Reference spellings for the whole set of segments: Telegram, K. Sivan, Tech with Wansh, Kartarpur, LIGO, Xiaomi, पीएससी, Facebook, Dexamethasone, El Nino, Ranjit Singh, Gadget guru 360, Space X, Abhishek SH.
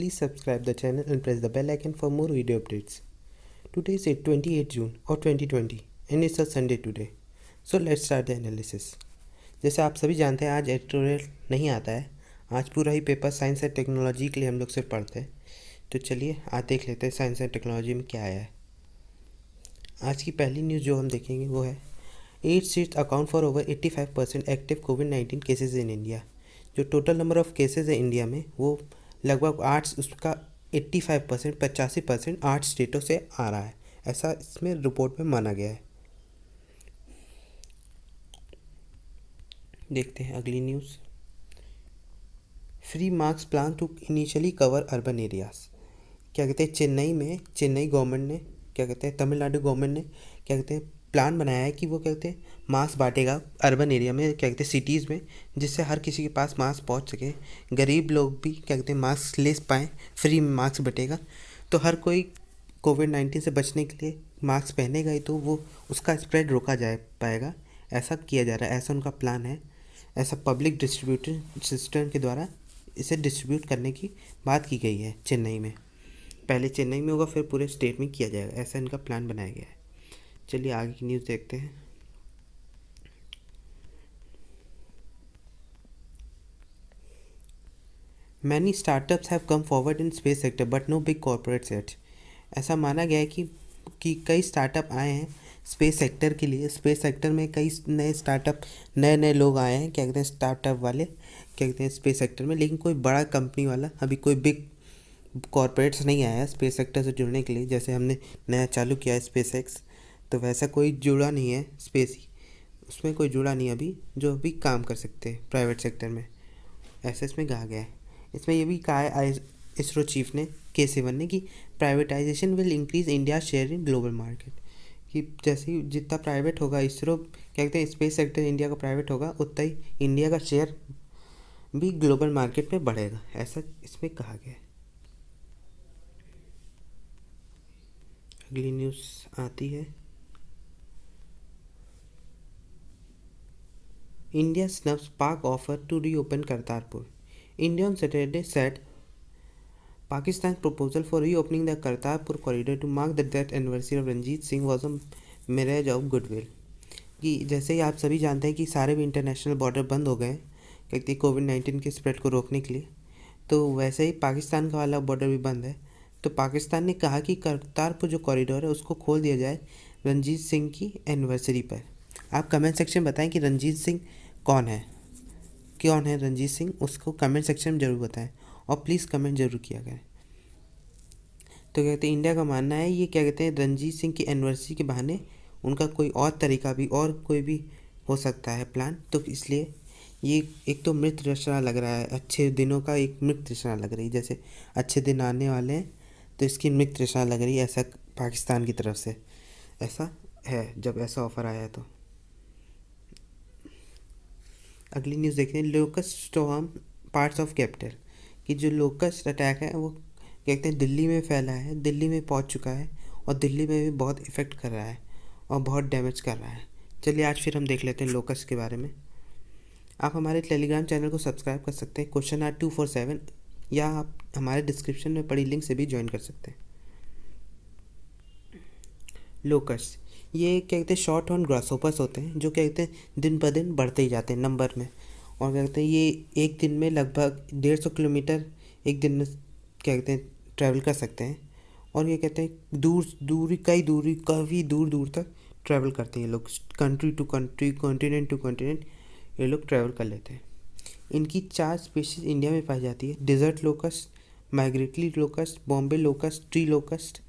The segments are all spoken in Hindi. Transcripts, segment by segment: please subscribe the channel and press the bell icon for more video updates. Today is 28 June or 2020 and it's a Sunday today. So let's start the analysis. जैसे आप सभी जानते हैं आज एडिटोरियल नहीं आता है, आज पूरा ही पेपर साइंस एंड टेक्नोलॉजी के लिए हम लोग सिर्फ पढ़ते हैं। तो चलिए आज देख लेते हैं साइंस एंड टेक्नोलॉजी में क्या आया है। आज की पहली न्यूज़ जो हम देखेंगे वो है 8 states account for over 85% active कोविड-19 केसेज इन इंडिया। जो टोटल नंबर ऑफ केसेज है इंडिया में वो लगभग 8, उसका 85% 85% 8 स्टेटों से आ रहा है, ऐसा इसमें रिपोर्ट में माना गया है। देखते हैं अगली news. Free mask plan to initially cover urban areas. क्या कहते हैं चेन्नई में, चेन्नई गवर्नमेंट ने क्या कहते हैं तमिलनाडु गवर्नमेंट ने क्या कहते हैं प्लान बनाया है कि वो क्या कहते हैं मास्क बांटेगा अर्बन एरिया में, क्या कहते हैं सिटीज़ में, जिससे हर किसी के पास मास्क पहुंच सके, गरीब लोग भी क्या कहते हैं मास्क ले पाएँ, फ्री मास्क बटेगा। तो हर कोई कोविड-19 से बचने के लिए मास्क पहनेगा ही तो वो उसका स्प्रेड रोका जा पाएगा, ऐसा किया जा रहा है, ऐसा उनका प्लान है, ऐसा पब्लिक डिस्ट्रीब्यूटर सिस्टम के द्वारा इसे डिस्ट्रीब्यूट करने की बात की गई है। चेन्नई में पहले चेन्नई में होगा फिर पूरे स्टेट में किया जाएगा, ऐसा इनका प्लान बनाया गया है। चलिए आगे की न्यूज़ देखते हैं। Many startups have come forward in space sector but no big corporate set. ऐसा माना गया है कि कई स्टार्टअप आए हैं स्पेस सेक्टर के लिए, स्पेस सेक्टर में कई नए स्टार्टअप नए लोग आए हैं क्या कहते हैं स्टार्टअप वाले क्या कहते हैं स्पेस सेक्टर में, लेकिन कोई बड़ा कंपनी वाला अभी कोई बिग कॉर्पोरेट्स नहीं आया स्पेस सेक्टर से जुड़ने के लिए। जैसे हमने नया चालू किया है स्पेस एक्स, तो वैसा कोई जुड़ा नहीं है स्पेस ही, उसमें कोई जुड़ा नहीं अभी जो अभी काम कर सकते हैं प्राइवेट सेक्टर में, ऐसा इसमें कहा गया है। इसमें यह भी कहा है इसरो चीफ ने K. Sivan ने कि privatisation will increase India share in global market, कि जैसे जितना प्राइवेट होगा इसरो क्या कहते हैं स्पेस सेक्टर इंडिया का प्राइवेट होगा उतना ही इंडिया का शेयर भी ग्लोबल मार्केट में बढ़ेगा, ऐसा इसमें कहा गया है। अगली न्यूज़ आती है India snubs Pak offer to reopen Kartarpur. India on Saturday set Pakistan's proposal for reopening the Kartarpur corridor to mark the death anniversary of Ranjit Singh was a marriage of goodwill। कि जैसे ही आप सभी जानते हैं कि सारे भी इंटरनेशनल बॉर्डर बंद हो गए हैं कहते हैं कोविड-19 के स्प्रेड को रोकने के लिए, तो वैसे ही पाकिस्तान का वाला बॉर्डर भी बंद है। तो पाकिस्तान ने कहा कि करतारपुर जो कॉरिडोर है उसको खोल दिया जाए रंजीत सिंह की एनिवर्सरी पर। आप कमेंट सेक्शन में बताएं कि रंजीत सिंह कौन है, कौन है रंजीत सिंह, उसको कमेंट सेक्शन में जरूर बताएं और प्लीज़ कमेंट जरूर किया करें। तो कहते हैं इंडिया का मानना है ये क्या कहते हैं रंजीत सिंह की एनिवर्सरी के बहाने उनका कोई और तरीका भी और कोई भी हो सकता है प्लान, तो इसलिए ये एक तो मृत रचना लग रहा है, अच्छे दिनों का एक मृत रचना लग रही है, जैसे अच्छे दिन आने वाले हैं तो इसकी मृत रचना लग रही है, ऐसा पाकिस्तान की तरफ से ऐसा है जब ऐसा ऑफर आया है। तो अगली न्यूज़ देखते हैं locust storm parts of capital, कि जो लोकस्ट अटैक है वो कहते हैं दिल्ली में फैला है, दिल्ली में पहुंच चुका है और दिल्ली में भी बहुत इफ़ेक्ट कर रहा है और बहुत डैमेज कर रहा है। चलिए आज फिर हम देख लेते हैं लोकस्ट के बारे में। आप हमारे टेलीग्राम चैनल को सब्सक्राइब कर सकते हैं question@ या आप हमारे डिस्क्रिप्शन में पड़ी लिंक से भी ज्वाइन कर सकते हैं। लोकस्ट ये कहते हैं शॉर्ट हॉर्न ग्रासहोपर्स होते हैं जो कहते हैं दिन ब दिन बढ़ते ही जाते हैं नंबर में, और क्या कहते हैं ये एक दिन में लगभग 150 किलोमीटर एक दिन में क्या कहते हैं ट्रैवल कर सकते हैं, और ये कहते हैं काफ़ी दूर तक ट्रैवल करते हैं ये लोग, country to country continent to continent ये लोग ट्रैवल कर लेते हैं। इनकी 4 स्पीशीज़ इंडिया में पाई जाती है, desert locust, migratory locust, Bombay locust, tree locust,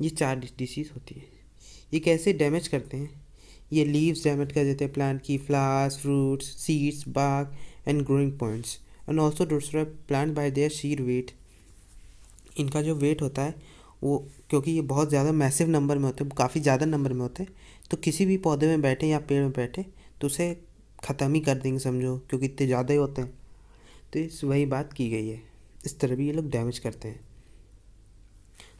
ये 4 डिसीज़ होती है। ये कैसे डैमेज करते हैं, ये लीव्स डैमेज कर देते हैं प्लांट की, flowers, fruits, seeds, bark and growing points and also दूसरा plant by their sheer weight. इनका जो वेट होता है वो क्योंकि ये बहुत ज़्यादा मैसिव नंबर में होते हैं, काफ़ी ज़्यादा नंबर में होते हैं, तो किसी भी पौधे में बैठे या पेड़ में बैठे तो उसे ख़त्म ही कर देंगे समझो, क्योंकि इतने ज़्यादा ही होते हैं। तो इस वही बात की गई है, इस तरह भी ये लोग डैमेज करते हैं।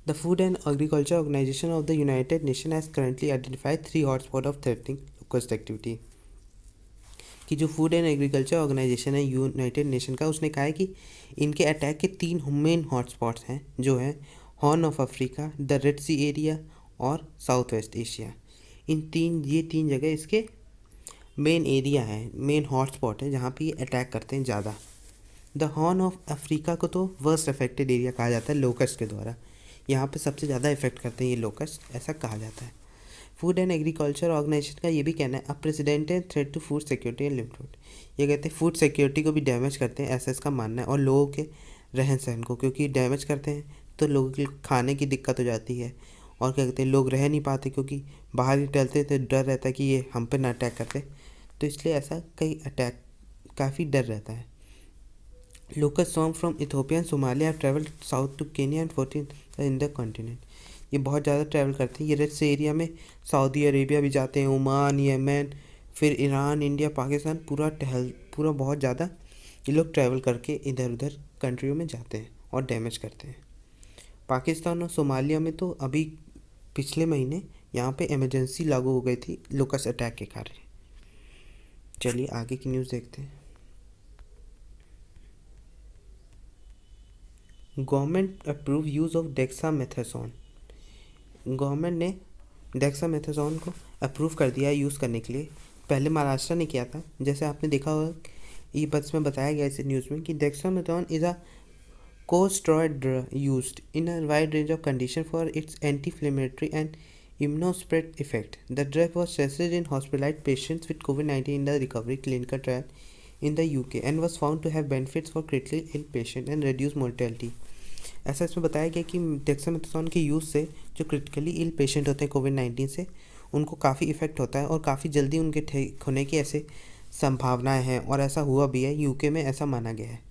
The Food and Agriculture Organization of the United Nations has currently identified 3 hotspots of threatening locust activity। कि जो फूड एंड एग्रीकल्चर ऑर्गेनाइजेशन है यूनाइटेड नेशन का, उसने कहा है कि इनके अटैक के तीन मेन हॉटस्पॉट्स हैं, जो हैं Horn of Africa, the Red C area और साउथ वेस्ट एशिया। ये तीन जगह इसके मेन एरिया है, मेन हॉटस्पॉट है जहाँ पे ये अटैक करते हैं ज़्यादा। द हॉर्न ऑफ अफ्रीका को तो वर्स्ट अफेक्टेड एरिया कहा जाता है लोकस्ट के द्वारा, यहाँ पे सबसे ज़्यादा इफेक्ट करते हैं ये लोकस्ट, ऐसा कहा जाता है। फूड एंड एग्रीकल्चर ऑर्गेनाइजेशन का ये भी कहना है unprecedented threat to food security and livelihood, ये कहते हैं फूड सिक्योरिटी को भी डैमेज करते हैं ऐसा इसका मानना है, और लोगों के रहन सहन को, क्योंकि डैमेज करते हैं तो लोगों के खाने की दिक्कत हो जाती है, और क्या कहते हैं लोग रह नहीं पाते क्योंकि बाहर ही टहलते तो डर रहता है कि ये हम पे ना अटैक करते, तो इसलिए ऐसा कई अटैक काफ़ी डर रहता है। Locust swarm from Ethiopia and Somalia travel south to Kenya and 14 in the continent, ये बहुत ज़्यादा ट्रैवल करते हैं। ये रेड सी एरिया में सऊदी अरेबिया भी जाते हैं, ओमान, यमन, फिर ईरान, इंडिया, पाकिस्तान, पूरा बहुत ज़्यादा ये लोग ट्रैवल करके इधर उधर कंट्रियों में जाते हैं और डैमेज करते हैं। पाकिस्तान और सोमालिया में तो अभी पिछले महीने यहाँ पे इमरजेंसी लागू हो गई थी लोकस्ट अटैक के कारण। चलिए आगे की न्यूज़ देखते हैं। Government approve use of dexamethasone, government ने डेक्सामेथासोन को अप्रूव कर दिया यूज़ करने के लिए। पहले महाराष्ट्र ने किया था, जैसे आपने देखा होगा ये बस में बताया गया इस न्यूज़ में कि dexamethasone is a co-steroid used in a wide range of conditions for its anti-inflammatory and immunosuppressive effect. The drug was tested in hospitalized patients with COVID-19 in the recovery clinical trial in the UK and was found to have benefits for critically ill patients and reduce mortality. ऐसा इसमें बताया गया कि डेक्सामेथासोन के यूज़ से जो क्रिटिकली इल पेशेंट होते हैं कोविड-19 से, उनको काफ़ी इफेक्ट होता है और काफ़ी जल्दी उनके ठीक होने की ऐसे संभावनाएँ हैं, और ऐसा हुआ भी है। यूके में ऐसा माना गया है।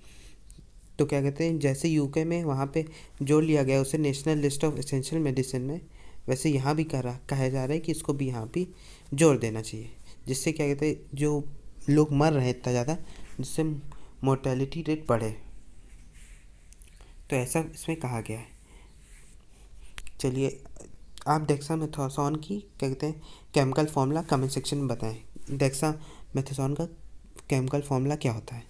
तो क्या कहते हैं, जैसे यूके में वहाँ पे जो लिया गया उसे national list of essential medicine में, वैसे यहाँ भी कहा जा रहा है कि इसको भी यहाँ भी जोड़ देना चाहिए, जिससे क्या कहते हैं जो लोग मर रहे इतना ज़्यादा, जिससे मोर्टेलिटी रेट बढ़े, तो ऐसा इसमें कहा गया है। चलिए आप डेक्सामेथासोन की क्या कहते हैं केमिकल फार्मूला कमेंट सेक्शन में बताएं, डेक्सामेथासोन का केमिकल फार्मूला क्या होता है।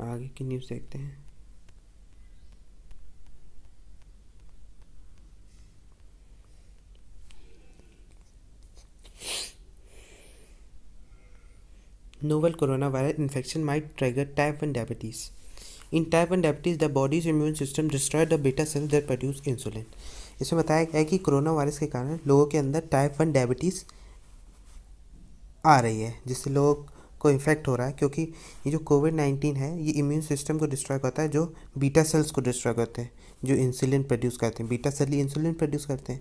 आगे की न्यूज़ देखते हैं। Novel corona virus infection might trigger type 1 diabetes. In type 1 diabetes the body's immune system destroy the beta cells that produce insulin. इसमें बताया गया है कि कोरोना वायरस के कारण लोगों के अंदर टाइप 1 डायबिटीज़ आ रही है, जिससे लोग को इफेक्ट हो रहा है, क्योंकि ये जो कोविड-19 है ये इम्यून सिस्टम को डिस्ट्रॉय करता है, जो बीटा सेल्स को डिस्ट्रॉय करते हैं, जो इंसुलिन प्रोड्यूस करते हैं, बीटा सेल ही इंसुलिन प्रोड्यूस करते हैं।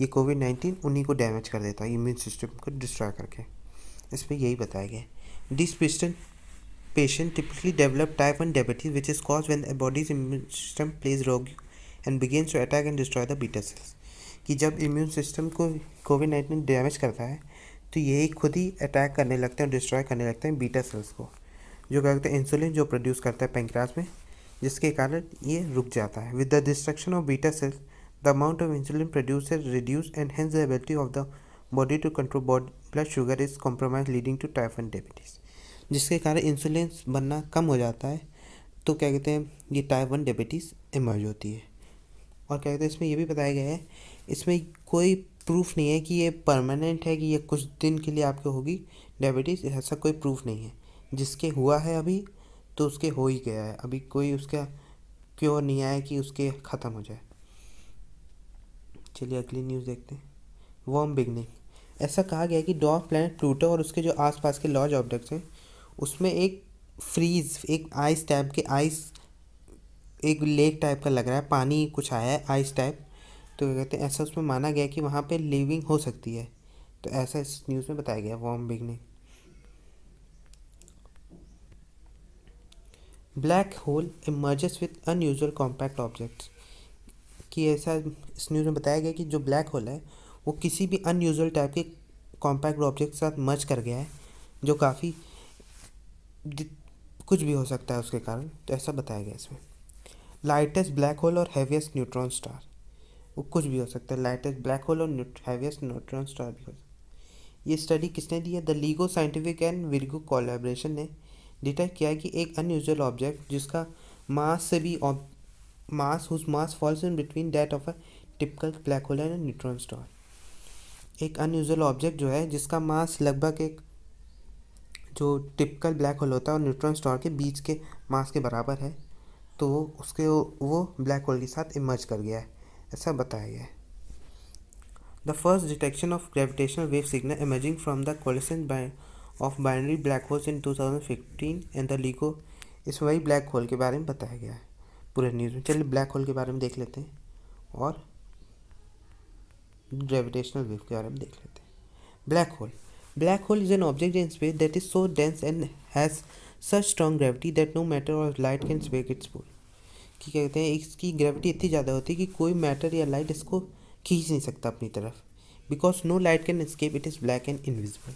ये कोविड-19 उन्हीं को डैमेज कर देता है इम्यून सिस्टम को डिस्ट्रॉय करके, इस पर यही बताया गया। This patient typically develop type 1 diabetes which is cause when the body's immune system plays rogue and begins to attack and destroy the beta cells, कि जब इम्यून सिस्टम को कोविड-19 डैमेज करता है तो यही खुद ही अटैक करने लगते हैं और डिस्ट्रॉय करने लगते हैं बीटा सेल्स को, जो क्या कहते हैं इंसुलिन जो प्रोड्यूस करता है पेंक्रियाज में, जिसके कारण ये रुक जाता है। With the destruction of beta cells the amount of insulin produce is reduce and hence the ability of the body to control blood sugar is compromise leading to type 1 diabetes, जिसके कारण इंसुलिन बनना कम हो जाता है, तो क्या कहते हैं ये टाइप 1 डायबिटीज़ इमर्ज होती है। और क्या कहते हैं इसमें यह भी बताया गया है, इसमें कोई प्रूफ नहीं है कि ये परमानेंट है, कि ये कुछ दिन के लिए आपको होगी डायबिटीज़, ऐसा कोई प्रूफ नहीं है। जिसके हुआ है अभी तो उसके हो ही गया है, अभी कोई उसका क्योर नहीं आया कि उसके ख़त्म हो जाए। चलिए अगली न्यूज़ देखते हैं। वॉर्म बिगनिंग, ऐसा कहा गया कि डॉग प्लैनेट प्लूटो और उसके जो आसपास के लॉज ऑब्जेक्ट्स हैं उसमें एक फ्रीज, एक आइस टाइप के आइस, एक लेक टाइप का लग रहा है, पानी कुछ आया है आइस टाइप, तो क्या कहते हैं ऐसा उसमें माना गया कि वहाँ पे लिविंग हो सकती है, तो ऐसा इस न्यूज़ में बताया गया। Warm beginning. Black hole emerges with unusual compact objects, कि ऐसा इस न्यूज़ में बताया गया कि जो ब्लैक होल है वो किसी भी अनयूजुअल टाइप के कॉम्पैक्ट ऑब्जेक्ट के साथ मर्ज कर गया है, जो काफ़ी कुछ भी हो सकता है उसके कारण, तो ऐसा बताया गया इसमें। लाइटेस्ट ब्लैक होल और हैवीएस्ट न्यूट्रॉन स्टार, वो कुछ भी हो सकता है, लाइटेस्ट ब्लैक होल और हैवीएस्ट न्यूट्रॉन स्टार भी हो सकता है। ये स्टडी किसने दी है? The LIGO scientific and Virgo collaboration ने डिटेक्ट किया कि एक अनयूजुअल ऑब्जेक्ट जिसका मास से भी mass whose mass falls in between that of a typical black hole and neutron star. एक अनयूजुअल ऑब्जेक्ट जो है जिसका मास लगभग एक जो टिपिकल ब्लैक होल होता है और न्यूट्रॉन स्टार के बीच के मास के बराबर है, तो उसके वो ब्लैक होल के साथ इमर्ज कर गया है, ऐसा बताया गया है। The first detection of gravitational wave signal emerging from the coalescence of binary black holes in 2015 and the LIGO. इस वही ब्लैक होल के बारे में बताया गया है पूरे न्यूज़ में। चलिए ब्लैक होल के बारे में देख लेते हैं और ग्रेविटेशनल वेव के बारे में देख लेते हैं। Black hole. Black hole is an object in space that is so dense and has such strong gravity that no matter or light can break its pull। कि कहते हैं इसकी ग्रेविटी इतनी ज़्यादा होती है कि कोई मैटर या लाइट इसको खींच नहीं सकता अपनी तरफ। Because no light can escape it is black and invisible.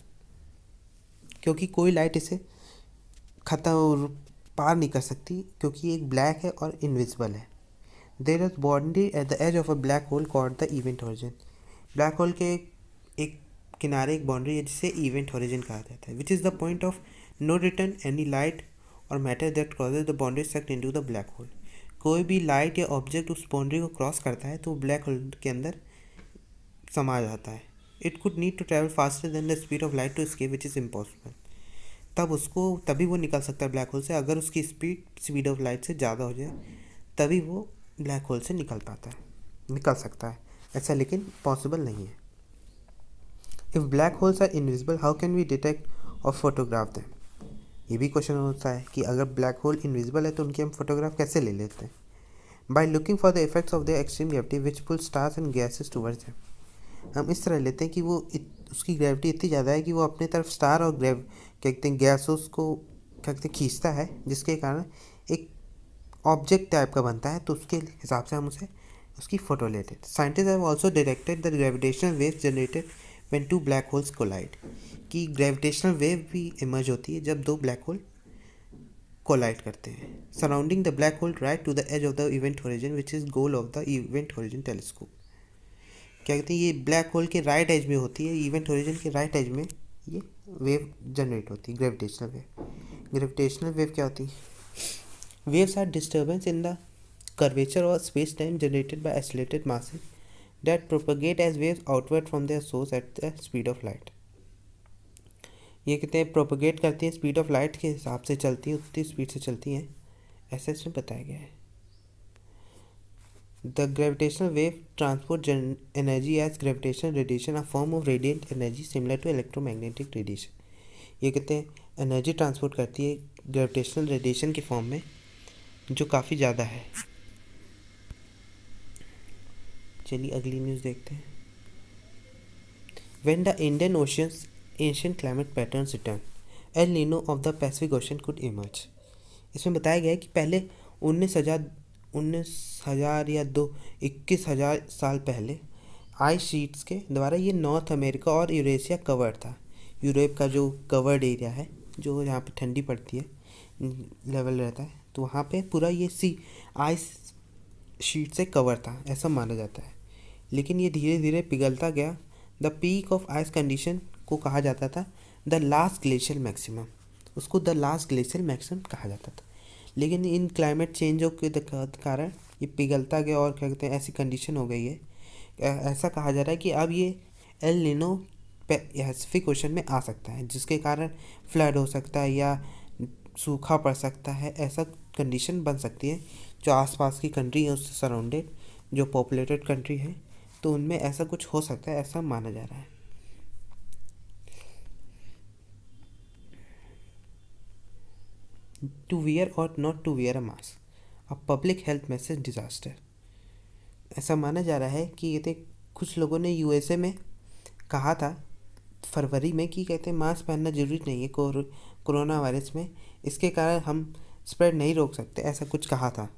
क्योंकि कोई लाइट इसे खत्म पार नहीं कर सकती क्योंकि एक ब्लैक है और इनविजिबल है। There is boundary at the edge of a black hole called the event origin. Black hole के एक किनारे एक बाउंड्री है जिसे इवेंट ओरिजिन कहा जाता है, which is the point of no return any light और matter that crosses the boundary sucked into the black hole. कोई भी लाइट या ऑब्जेक्ट उस बाउंड्री को क्रॉस करता है तो ब्लैक होल के अंदर समा जाता है। It could need to travel faster than the speed of light to escape which is impossible. तभी वो निकल सकता है ब्लैक होल से, अगर उसकी स्पीड ऑफ लाइट से ज़्यादा हो जाए तभी वो ब्लैक होल से निकल सकता है, ऐसा लेकिन पॉसिबल नहीं है। If black holes are invisible how can we detect और फोटोग्राफ दें। ये भी क्वेश्चन होता है कि अगर ब्लैक होल इनविजिबल है तो उनकी हम फोटोग्राफ कैसे ले लेते हैं। By looking for the effects of the extreme gravity which pull stars and gases towards them. हम इस तरह लेते हैं कि वो उसकी ग्रेविटी इतनी ज़्यादा है कि वो अपनी तरफ स्टार और गैसोस को खींचता है, जिसके कारण एक ऑब्जेक्ट टाइप का बनता है, तो उसके हिसाब से हम उसकी फोटो लेते हैं। Scientist have also detected the gravitational waves generated when two black holes collide. कि ग्रेविटेशनल वेव भी इमर्ज होती है जब दो ब्लैक होल कोलाइड करते हैं। Surrounding the black hole right to the edge of the event origin which is goal of the event origin telescope. क्या कहते हैं, ये ब्लैक होल के राइट एज में होती है, इवेंट ओरिजिन के राइट एज में ये वेव जनरेट होती है, ग्रेविटेशनल वेव। ग्रेविटेशनल वेव क्या होती है? Waves are disturbance in the curvature और space time generated by accelerated masses that propagate as waves outward from their source at the speed of light। ये कहते हैं प्रोपोगेट करती हैं स्पीड ऑफ लाइट के हिसाब से चलती हैं, उतनी स्पीड से चलती हैं, ऐसा इसमें बताया गया है। The gravitational wave transport energy as gravitational radiation, a form of radiant energy similar to electromagnetic radiation. ये कहते हैं एनर्जी ट्रांसपोर्ट करती है ग्रेविटेशनल रेडिएशन के फॉर्म में, जो काफ़ी ज़्यादा है। चलिए अगली न्यूज़ देखते हैं। When the Indian Ocean's ancient climate patterns return, El Nino of the Pacific Ocean could emerge। इसमें बताया गया है कि पहले 19,000 या 21,000 साल पहले आइस शीट्स के द्वारा ये नॉर्थ अमेरिका और यूरेशिया कवर्ड था। यूरोप का जो कवर्ड एरिया है, जो यहाँ पे ठंडी पड़ती है, लेवल रहता है, तो वहाँ पे पूरा ये आइस शीट से कवर था, ऐसा माना जाता है। लेकिन ये धीरे धीरे पिघलता गया। The peak of ice condition को कहा जाता था द लास्ट ग्लेशियर मैक्सिमम, उसको द लास्ट ग्लेशियर मैक्सिमम कहा जाता था। लेकिन इन क्लाइमेट चेंजों के कारण ये पिघलता गया और क्या कहते हैं ऐसी कंडीशन हो गई है। ऐसा कहा जा रहा है कि अब ये एल नीनो पैसिफिक ओशन में आ सकता है, जिसके कारण फ्लड हो सकता है या सूखा पड़ सकता है, ऐसा कंडीशन बन सकती है। जो आसपास की कंट्री है, उससे सराउंडेड जो पॉपुलेटेड कंट्री है, तो उनमें ऐसा कुछ हो सकता है, ऐसा माना जा रहा है। टू वियर और not to wear a mask, a public health message disaster. ऐसा माना जा रहा है कि ये थे कुछ लोगों ने यूएसए में कहा था फरवरी में कि कहते हैं मास्क पहनना जरूरी नहीं है कोरोना वायरस में, इसके कारण हम स्प्रेड नहीं रोक सकते, ऐसा कुछ कहा था।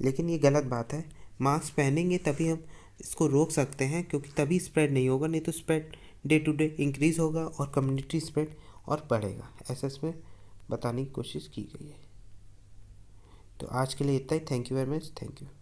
लेकिन ये गलत बात है, मास्क पहनेंगे तभी हम इसको रोक सकते हैं, क्योंकि तभी स्प्रेड नहीं होगा, नहीं तो spread day to day increase होगा और कम्युनिटी स्प्रेड और बढ़ेगा, ऐसा इसमें बताने की कोशिश की गई है। तो आज के लिए इतना ही। Thank you very much, thank you.